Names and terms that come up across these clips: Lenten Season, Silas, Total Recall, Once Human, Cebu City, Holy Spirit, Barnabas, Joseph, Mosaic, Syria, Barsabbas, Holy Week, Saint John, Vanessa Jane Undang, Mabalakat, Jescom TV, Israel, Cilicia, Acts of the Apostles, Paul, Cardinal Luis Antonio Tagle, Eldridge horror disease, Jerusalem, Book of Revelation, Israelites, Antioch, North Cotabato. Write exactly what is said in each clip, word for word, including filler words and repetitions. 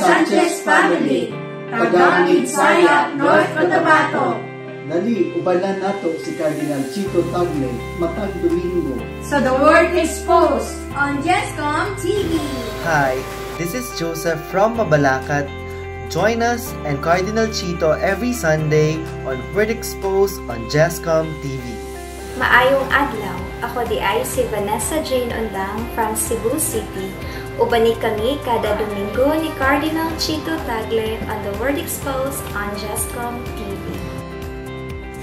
Sanchez family, Tagamit Saya, North Cotabato. Dali, ubalan nato si Cardinal Chito Tagle, matag Domingo. So the word is posted on Jescom T V. Hi, this is Joseph from Mabalakat. Join us and Cardinal Chito every Sunday on Word Exposed on Jescom T V. Maayong adlaw. Ako di ay si Vanessa Jane Undang from Cebu City. Ubani kami kada Domingo ni Cardinal Chito Tagle on the Word Exposed on Jescom T V.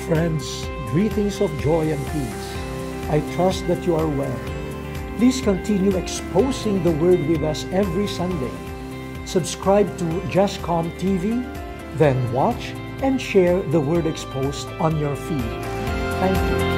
Friends, greetings of joy and peace. I trust that you are well. Please continue exposing the Word with us every Sunday. Subscribe to Justcom T V, then watch and share the Word Exposed on your feed. Thank you.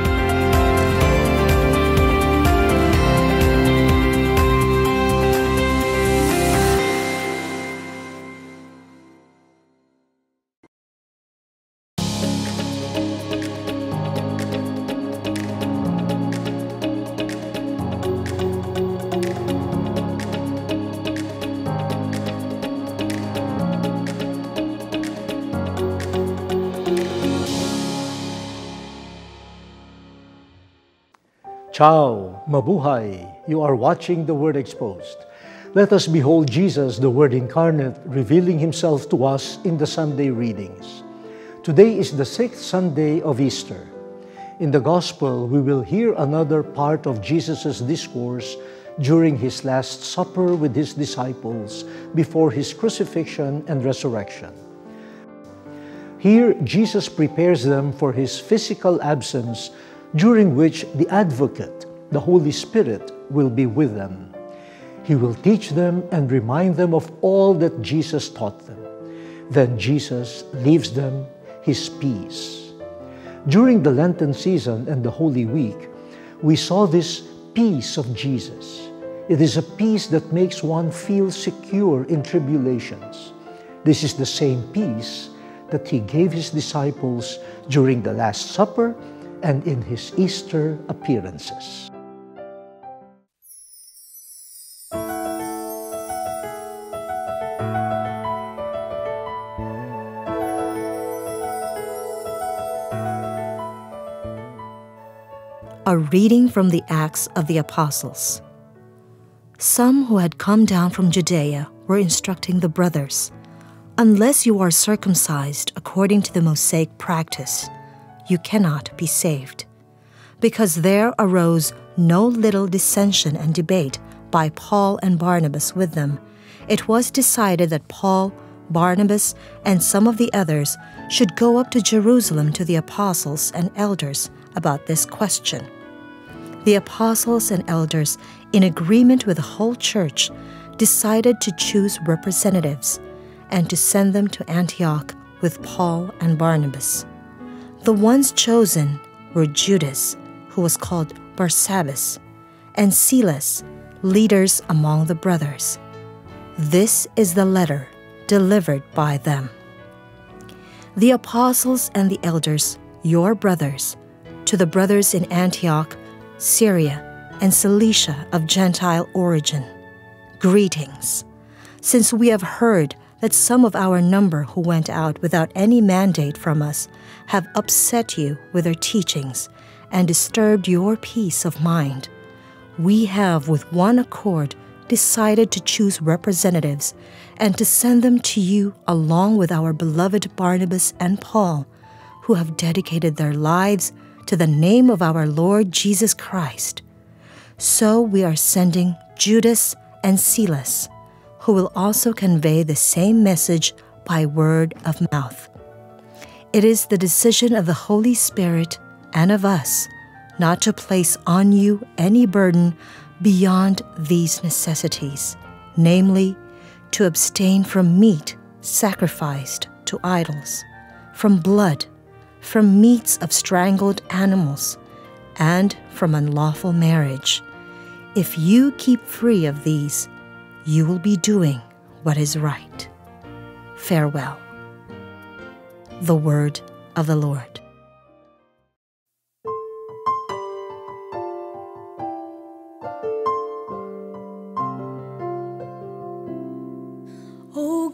Ciao, mabuhay. You are watching The Word Exposed. Let us behold Jesus, the Word Incarnate, revealing Himself to us in the Sunday readings. Today is the sixth Sunday of Easter. In the Gospel, we will hear another part of Jesus' discourse during His Last Supper with His disciples before His crucifixion and resurrection. Here, Jesus prepares them for His physical absence, during which the Advocate, the Holy Spirit, will be with them. He will teach them and remind them of all that Jesus taught them. Then Jesus leaves them His peace. During the Lenten season and the Holy Week, we saw this peace of Jesus. It is a peace that makes one feel secure in tribulations. This is the same peace that He gave His disciples during the Last Supper and in His Easter appearances. A reading from the Acts of the Apostles. Some who had come down from Judea were instructing the brothers, "Unless you are circumcised according to the Mosaic practice, you cannot be saved." Because there arose no little dissension and debate by Paul and Barnabas with them, it was decided that Paul, Barnabas, and some of the others should go up to Jerusalem to the apostles and elders about this question. The apostles and elders, in agreement with the whole church, decided to choose representatives and to send them to Antioch with Paul and Barnabas. The ones chosen were Judas, who was called Barsabbas, and Silas, leaders among the brothers. This is the letter delivered by them. The apostles and the elders, your brothers, to the brothers in Antioch, Syria, and Cilicia of Gentile origin, greetings. Since we have heard that some of our number who went out without any mandate from us have upset you with their teachings and disturbed your peace of mind, we have with one accord decided to choose representatives and to send them to you along with our beloved Barnabas and Paul, who have dedicated their lives to the name of our Lord Jesus Christ. So we are sending Judas and Silas, who will also convey the same message by word of mouth. It is the decision of the Holy Spirit and of us not to place on you any burden beyond these necessities, namely, to abstain from meat sacrificed to idols, from blood, from meats of strangled animals, and from unlawful marriage. If you keep free of these, you will be doing what is right. Farewell. The word of the Lord. O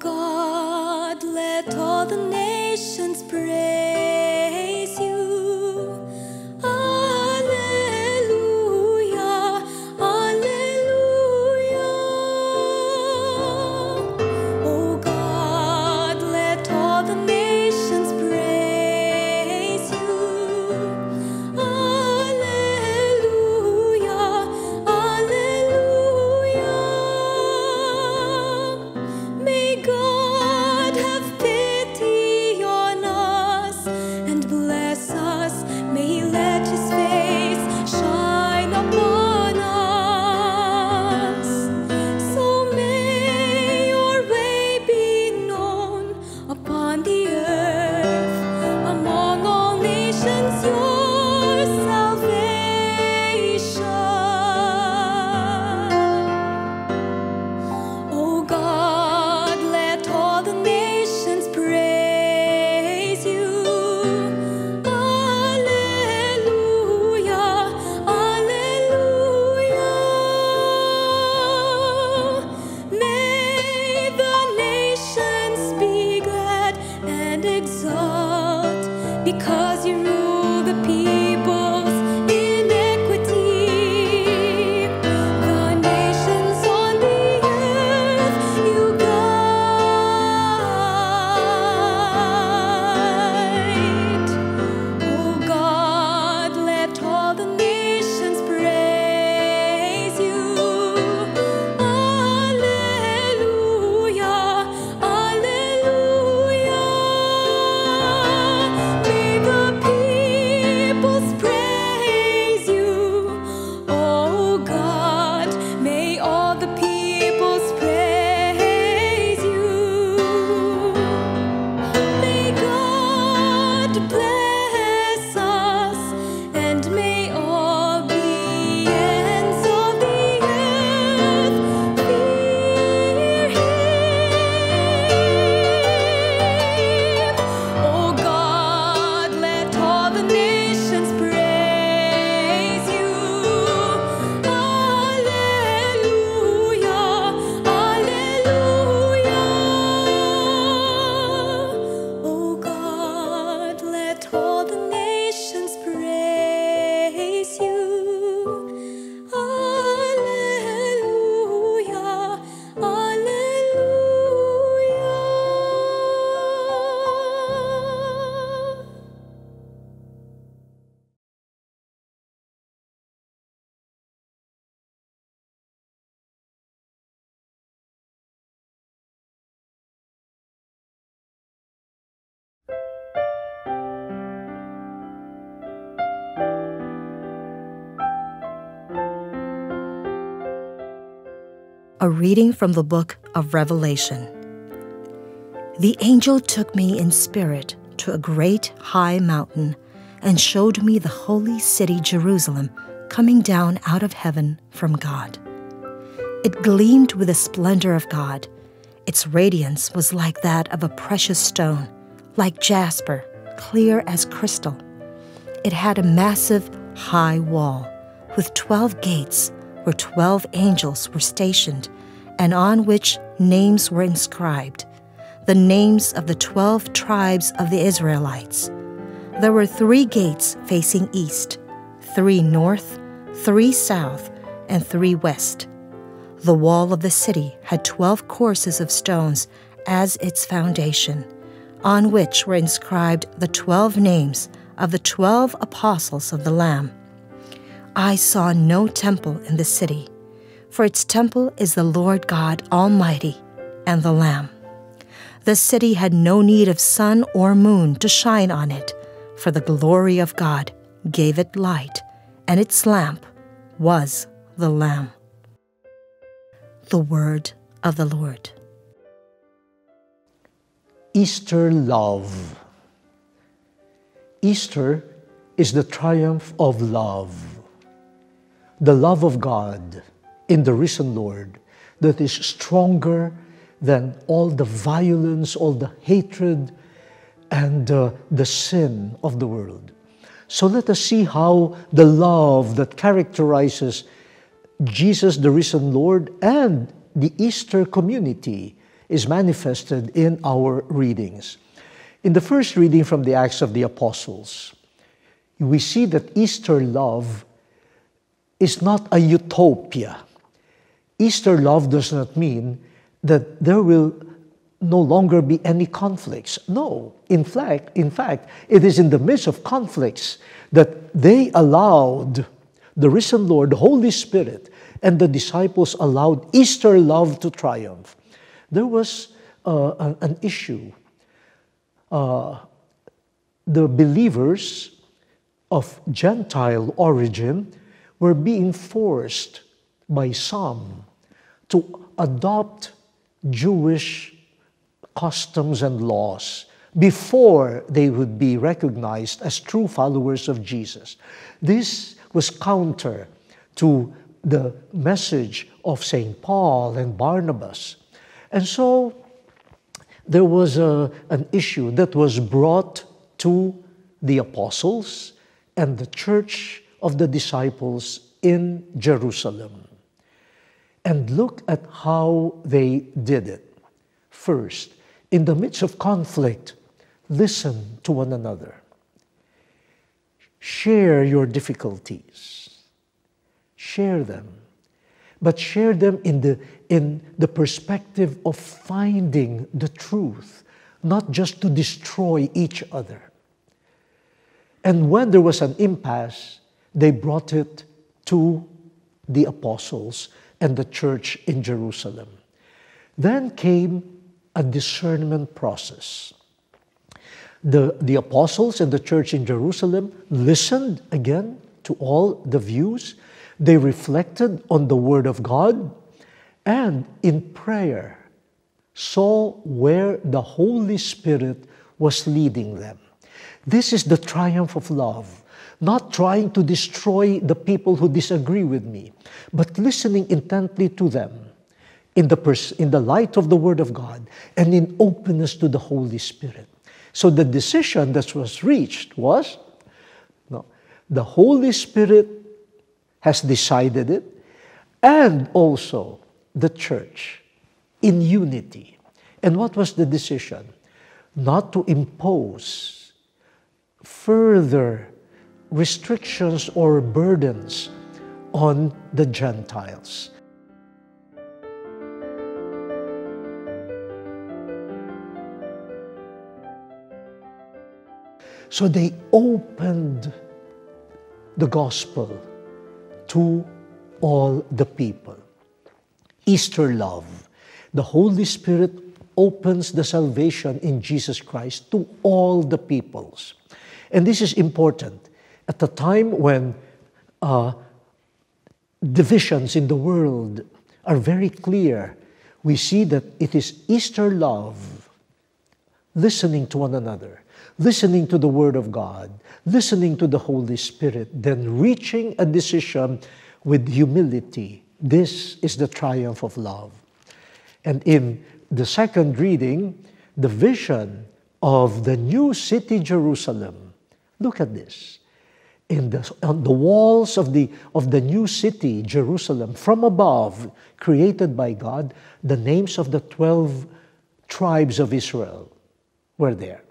A reading from the Book of Revelation. The angel took me in spirit to a great high mountain and showed me the holy city Jerusalem coming down out of heaven from God. It gleamed with the splendor of God. Its radiance was like that of a precious stone, like jasper, clear as crystal. It had a massive high wall with twelve gates where twelve angels were stationed and on which names were inscribed, the names of the twelve tribes of the Israelites. There were three gates facing east, three north, three south, and three west. The wall of the city had twelve courses of stones as its foundation, on which were inscribed the twelve names of the twelve apostles of the Lamb. I saw no temple in the city, for its temple is the Lord God Almighty and the Lamb. The city had no need of sun or moon to shine on it, for the glory of God gave it light, and its lamp was the Lamb. The Word of the Lord. Easter love. Easter is the triumph of love. The love of God in the risen Lord that is stronger than all the violence, all the hatred, and uh, the sin of the world. So let us see how the love that characterizes Jesus, the risen Lord, and the Easter community is manifested in our readings. In the first reading from the Acts of the Apostles, we see that Easter love is not a utopia. Easter love does not mean that there will no longer be any conflicts. No, in fact, in fact, it is in the midst of conflicts that they allowed the risen Lord, the Holy Spirit, and the disciples allowed Easter love to triumph. There was uh, an issue. Uh, the believers of Gentile origin were being forced by some to adopt Jewish customs and laws before they would be recognized as true followers of Jesus. This was counter to the message of Saint Paul and Barnabas. And so there was a, an issue that was brought to the apostles and the church of the disciples in Jerusalem. And look at how they did it. First, in the midst of conflict, listen to one another. Share your difficulties. Share them. But share them in the, in the perspective of finding the truth, not just to destroy each other. And when there was an impasse, they brought it to the apostles and the church in Jerusalem. Then came a discernment process. The, the apostles and the church in Jerusalem listened again to all the views. They reflected on the Word of God and in prayer saw where the Holy Spirit was leading them. This is the triumph of love. Not trying to destroy the people who disagree with me, but listening intently to them in the, pers in the light of the Word of God and in openness to the Holy Spirit. So the decision that was reached was, no, the Holy Spirit has decided it, and also the church in unity. And what was the decision? Not to impose further restrictions or burdens on the Gentiles. So they opened the gospel to all the people. Easter love. The Holy Spirit opens the salvation in Jesus Christ to all the peoples. And this is important. At the time when uh, divisions in the world are very clear. We see that it is Easter love, listening to one another, listening to the Word of God, listening to the Holy Spirit, then reaching a decision with humility. This is the triumph of love. And in the second reading, the vision of the new city, Jerusalem. Look at this. In the, on the walls of the, of the new city, Jerusalem, from above, created by God, the names of the twelve tribes of Israel were there.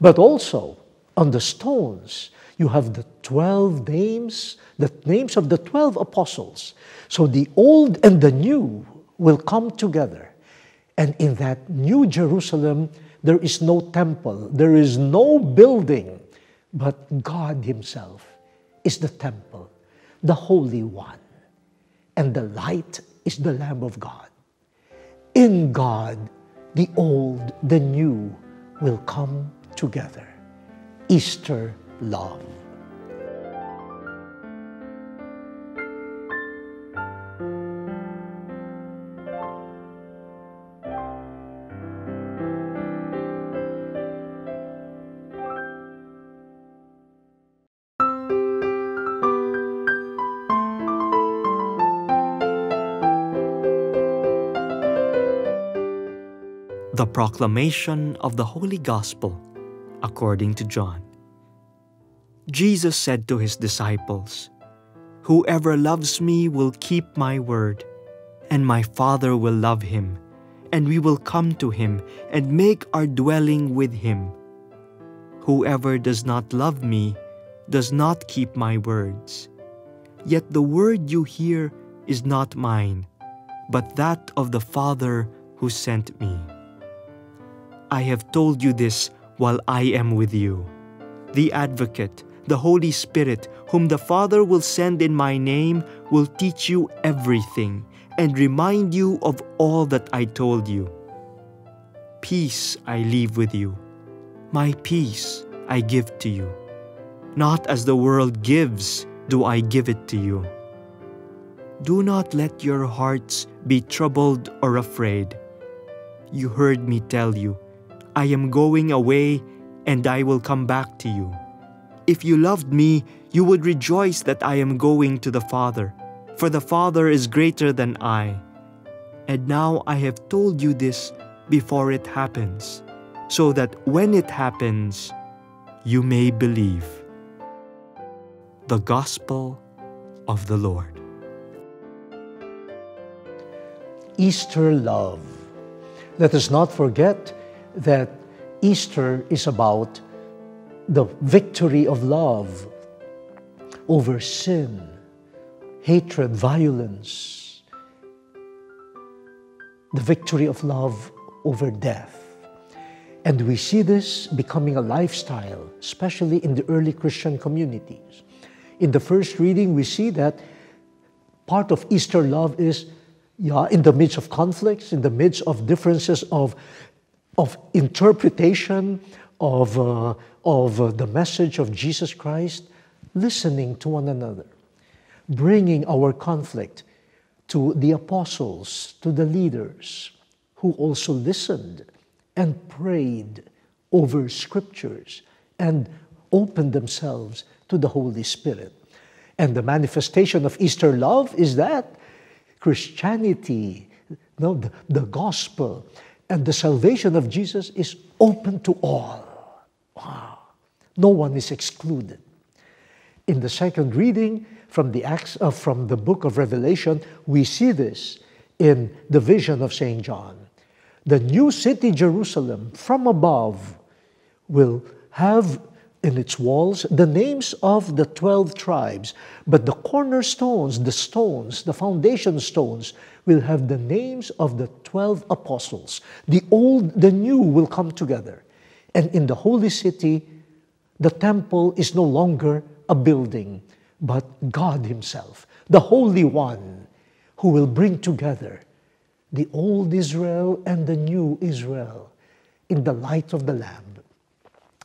But also, on the stones, you have the twelve names, the names of the twelve apostles. So the old and the new will come together. And in that new Jerusalem, there is no temple, there is no building, but God Himself is the temple, the Holy One, and the light is the Lamb of God. In God, the old, the new will come together. Easter love. The proclamation of the Holy Gospel according to John. Jesus said to his disciples, "Whoever loves me will keep my word, and my Father will love him, and we will come to him and make our dwelling with him. Whoever does not love me does not keep my words. Yet the word you hear is not mine, but that of the Father who sent me. I have told you this while I am with you. The Advocate, the Holy Spirit, whom the Father will send in my name, will teach you everything and remind you of all that I told you. Peace I leave with you. My peace I give to you. Not as the world gives do I give it to you. Do not let your hearts be troubled or afraid. You heard me tell you, I am going away, and I will come back to you. If you loved me, you would rejoice that I am going to the Father, for the Father is greater than I. And now I have told you this before it happens, so that when it happens, you may believe." The Gospel of the Lord. Easter love. Let us not forget that Easter is about the victory of love over sin, hatred, violence, the victory of love over death. And we see this becoming a lifestyle, especially in the early Christian communities. In the first reading, we see that part of Easter love is, yeah, in the midst of conflicts, in the midst of differences of of interpretation of, uh, of uh, the message of Jesus Christ, listening to one another, bringing our conflict to the apostles, to the leaders, who also listened and prayed over scriptures and opened themselves to the Holy Spirit. And the manifestation of Easter love is that Christianity, no, the, the gospel, and the salvation of Jesus is open to all. Wow. No one is excluded. In the second reading from the Acts, uh, from the Book of Revelation, we see this in the vision of Saint John. The new city, Jerusalem, from above, will have in its walls the names of the twelve tribes, but the cornerstones, the stones, the foundation stones, will have the names of the twelve apostles. The old, the new will come together. And in the holy city, the temple is no longer a building, but God Himself, the Holy One, who will bring together the old Israel and the new Israel in the light of the Lamb.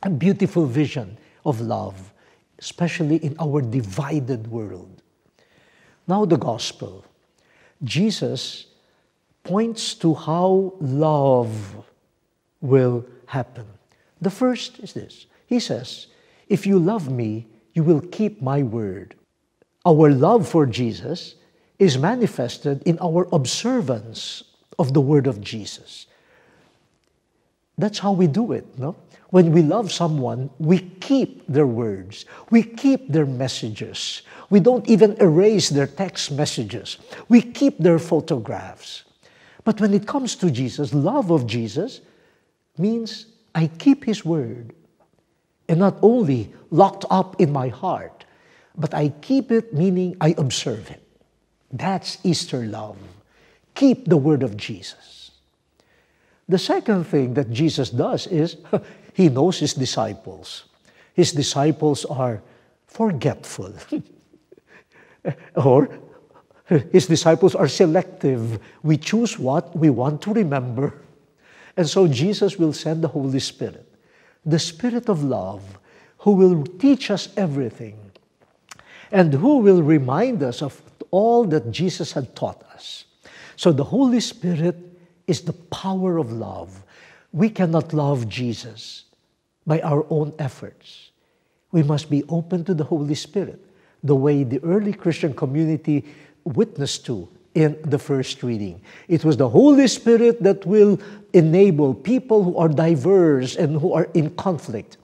A beautiful vision of love, especially in our divided world. Now the gospel. Jesus points to how love will happen. The first is this. He says, if you love me, you will keep my word. Our love for Jesus is manifested in our observance of the word of Jesus. That's how we do it, no? When we love someone, we keep their words. We keep their messages. We don't even erase their text messages. We keep their photographs. But when it comes to Jesus, love of Jesus means I keep his word. And not only locked up in my heart, but I keep it, meaning I observe it. That's Easter love. Keep the word of Jesus. The second thing that Jesus does is he knows his disciples. His disciples are forgetful. Or his disciples are selective. We choose what we want to remember. And so Jesus will send the Holy Spirit, the Spirit of love, who will teach us everything and who will remind us of all that Jesus had taught us. So the Holy Spirit is the power of love. We cannot love Jesus by our own efforts. We must be open to the Holy Spirit, the way the early Christian community witnessed to in the first reading. It was the Holy Spirit that will enable people who are diverse and who are in conflict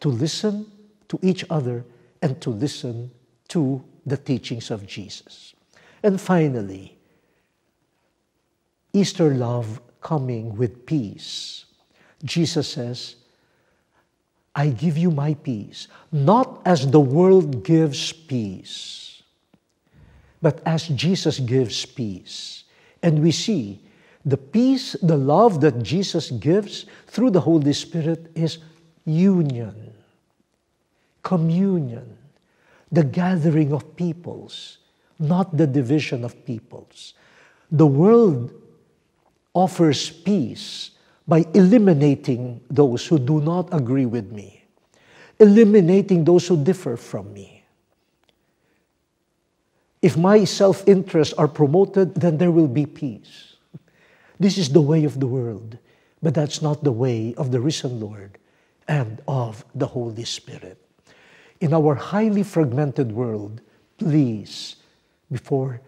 to listen to each other and to listen to the teachings of Jesus. And finally, Easter love coming with peace. Jesus says, I give you my peace, not as the world gives peace, but as Jesus gives peace. And we see the peace, the love that Jesus gives through the Holy Spirit is union, communion, the gathering of peoples, not the division of peoples. The world offers peace by eliminating those who do not agree with me, eliminating those who differ from me. If my self-interests are promoted, then there will be peace. This is the way of the world, but that's not the way of the risen Lord and of the Holy Spirit. In our highly fragmented world, please, before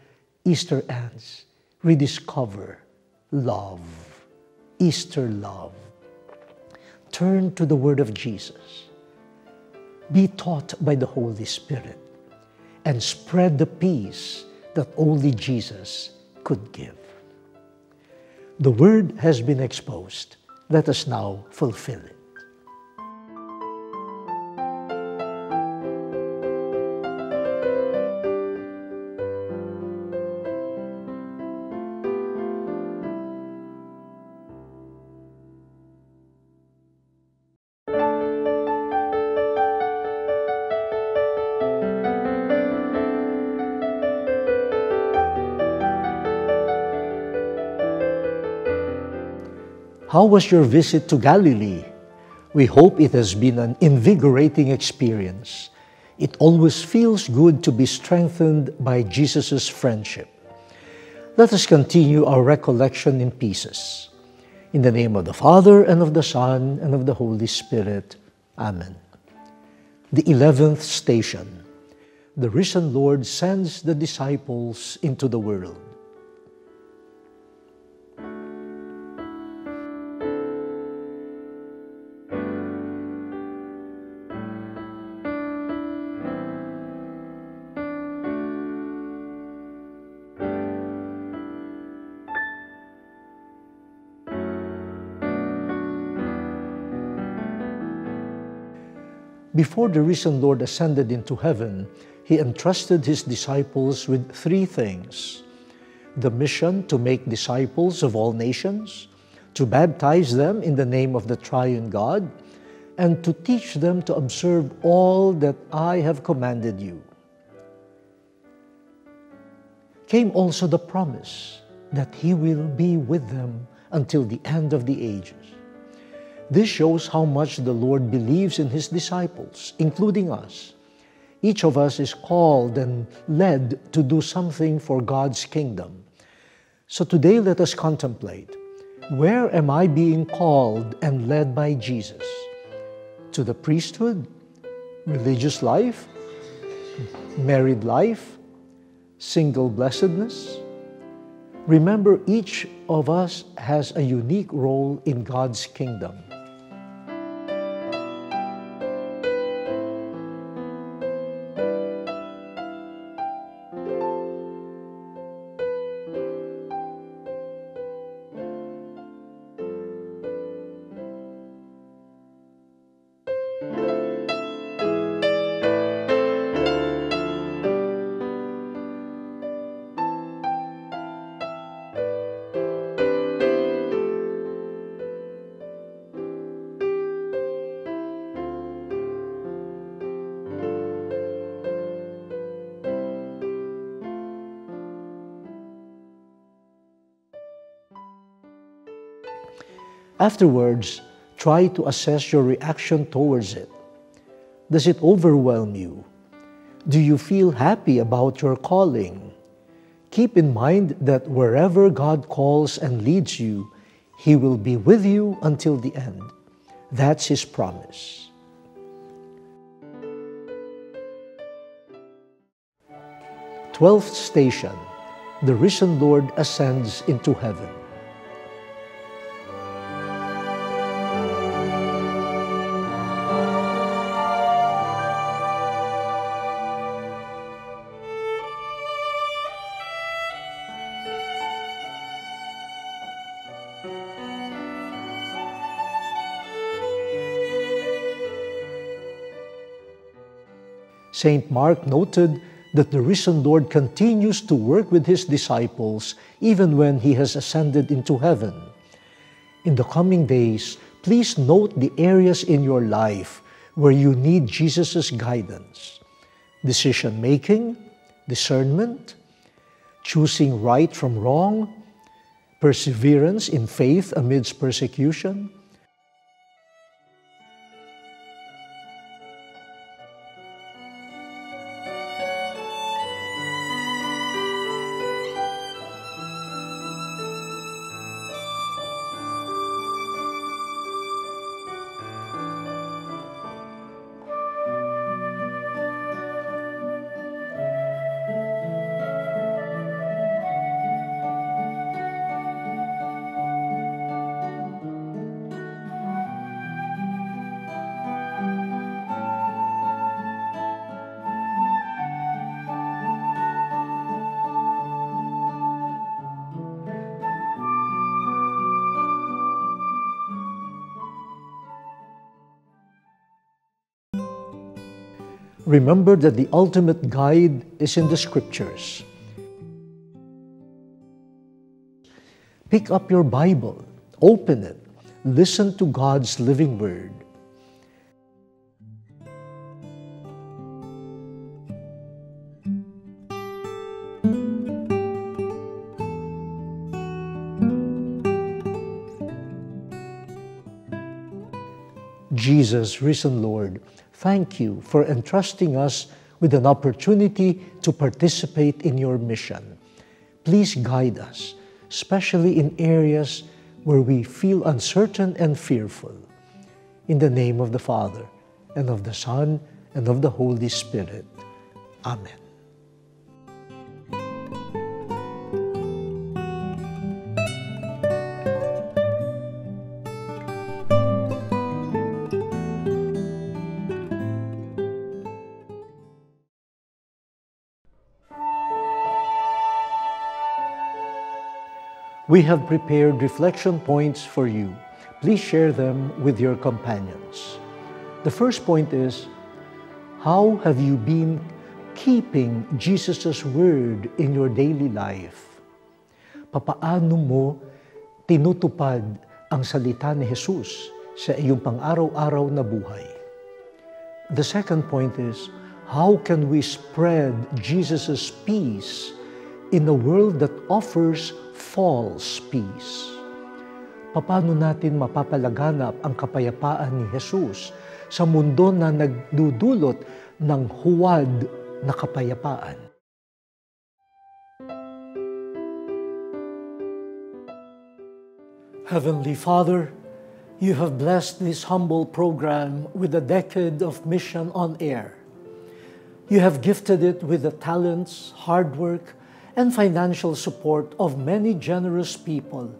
Easter ends, rediscover love, Easter love. Turn to the word of Jesus. Be taught by the Holy Spirit and spread the peace that only Jesus could give. The word has been exposed. Let us now fulfill it. How was your visit to Galilee? We hope it has been an invigorating experience. It always feels good to be strengthened by Jesus' friendship. Let us continue our recollection in pieces. In the name of the Father, and of the Son, and of the Holy Spirit. Amen. The eleventh station. The risen Lord sends the disciples into the world. Before the risen Lord ascended into heaven, he entrusted his disciples with three things: the mission to make disciples of all nations, to baptize them in the name of the triune God, and to teach them to observe all that I have commanded you. Came also the promise that he will be with them until the end of the ages. This shows how much the Lord believes in his disciples, including us. Each of us is called and led to do something for God's kingdom. So today, let us contemplate, where am I being called and led by Jesus? To the priesthood, religious life, married life, single blessedness? Remember, each of us has a unique role in God's kingdom. Afterwards, try to assess your reaction towards it. Does it overwhelm you? Do you feel happy about your calling? Keep in mind that wherever God calls and leads you, He will be with you until the end. That's His promise. Twelfth station, the risen Lord ascends into heaven. Saint Mark noted that the risen Lord continues to work with His disciples even when He has ascended into heaven. In the coming days, please note the areas in your life where you need Jesus' guidance. Decision-making, discernment, choosing right from wrong, perseverance in faith amidst persecution, remember that the ultimate guide is in the Scriptures. Pick up your Bible, open it, listen to God's living Word. Jesus, risen Lord, thank you for entrusting us with an opportunity to participate in your mission. Please guide us, especially in areas where we feel uncertain and fearful. In the name of the Father, and of the Son, and of the Holy Spirit. Amen. We have prepared reflection points for you. Please share them with your companions. The first point is, how have you been keeping Jesus' word in your daily life? Papaano mo tinutupad ang salita ni Jesus sa iyong pang-araw-araw na buhay? The second point is, how can we spread Jesus' peace in a world that offers false peace? Paano natin mapapalaganap ang kapayapaan ni Jesus sa mundo na nagdudulot ng huwad na kapayapaan. Heavenly Father, you have blessed this humble program with a decade of mission on air. You have gifted it with the talents, hard work, and financial support of many generous people,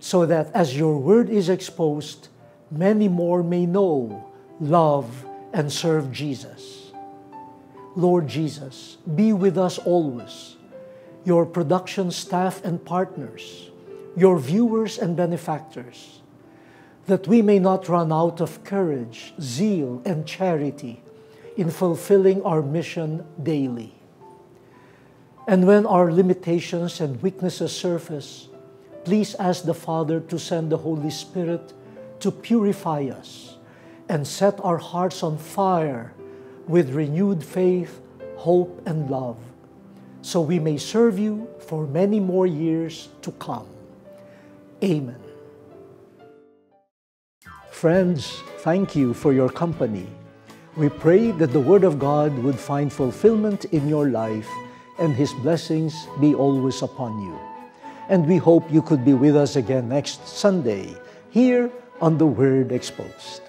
so that as your word is exposed, many more may know, love, and serve Jesus. Lord Jesus, be with us always, your production staff and partners, your viewers and benefactors, that we may not run out of courage, zeal, and charity in fulfilling our mission daily. And when our limitations and weaknesses surface, please ask the Father to send the Holy Spirit to purify us and set our hearts on fire with renewed faith, hope, and love, so we may serve you for many more years to come. Amen. Friends, thank you for your company. We pray that the Word of God would find fulfillment in your life and His blessings be always upon you. And we hope you could be with us again next Sunday here on The Word Exposed.